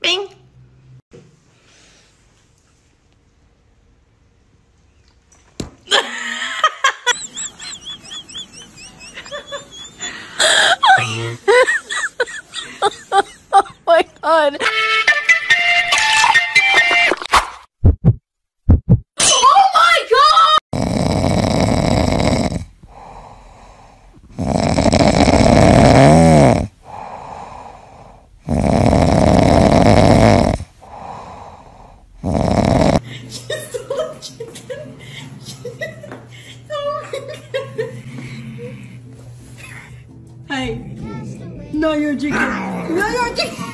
Bing. Oh my God. Hey, no, you're a chicken. No, you're a chicken.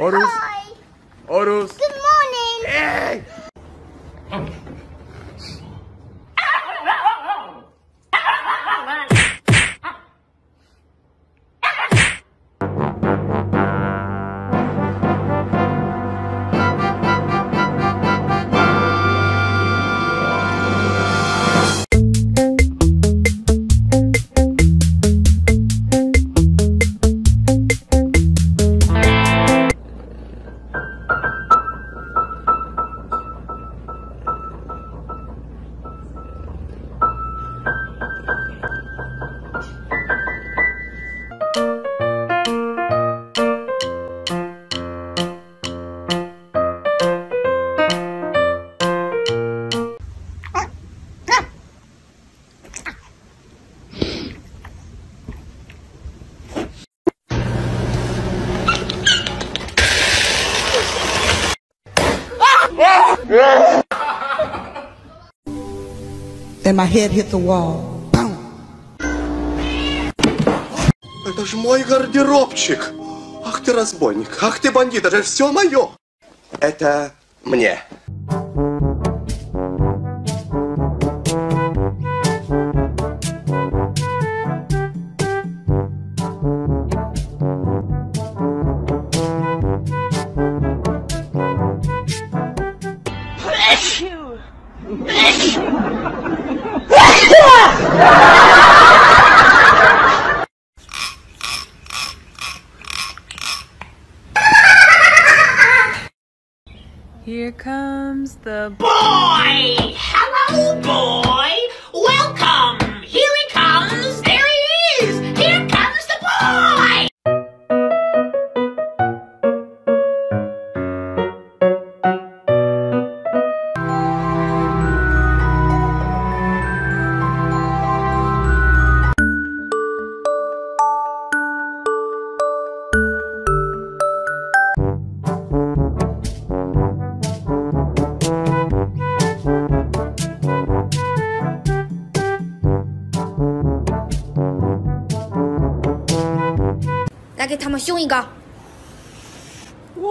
Orus. Hi. Orus. Good morning. Hey. And my head hit the wall. Boom. Это ж мой гардеробчик. Ах ты разбойник, ах ты бандит, это же все мое. Это мне. Here comes the boy! Hello, boy! Welcome! Here he comes! There 给他们凶一个！哇！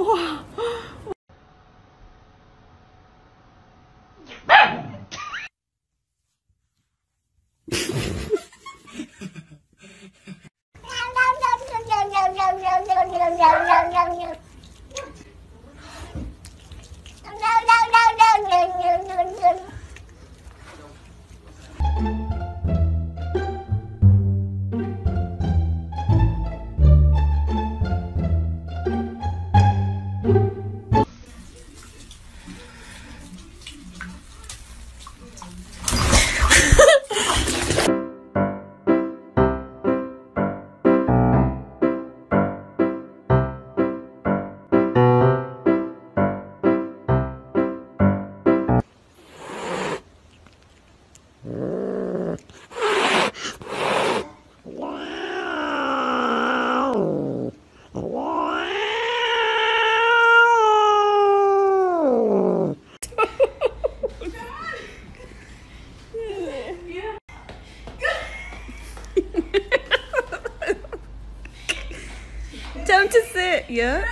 Time to sit, yeah?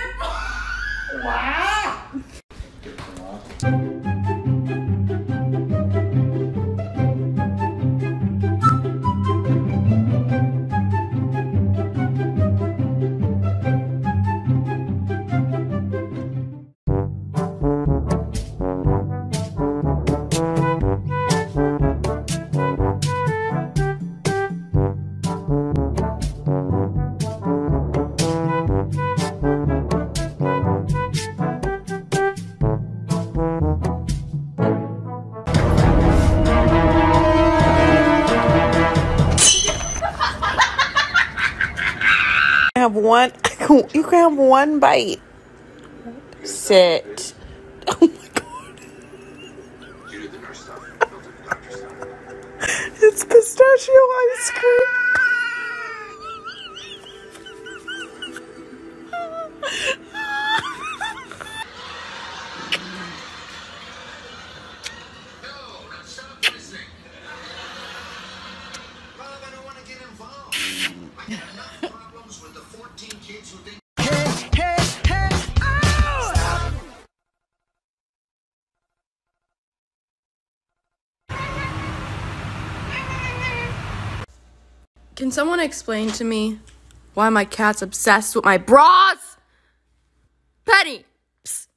Wow! One, you can have one bite. Sit. Oh my god. You did the nurse stuff. It's pistachio ice cream. With the 14 kids who think hey, oh! Stop. Can someone explain to me why my cat's obsessed with my bras? Penny! Psst.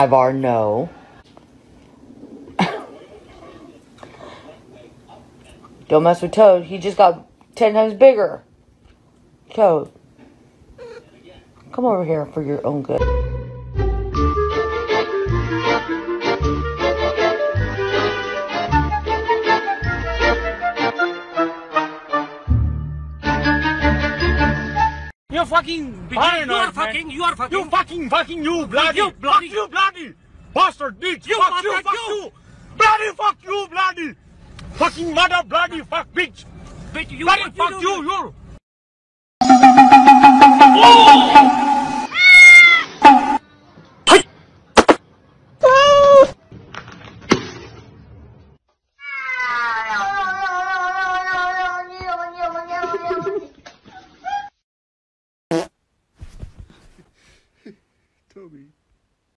Ivar, no. Don't mess with Toad. He just got 10 times bigger. Toad, come over here for your own good. You're fucking beginner. You are fucking. You bloody bastard bitch. You fuck you. Bloody fuck you, bloody. Fucking mother, bloody fuck bitch. Bitch, you bloody fuck you, you. Oh! Toby.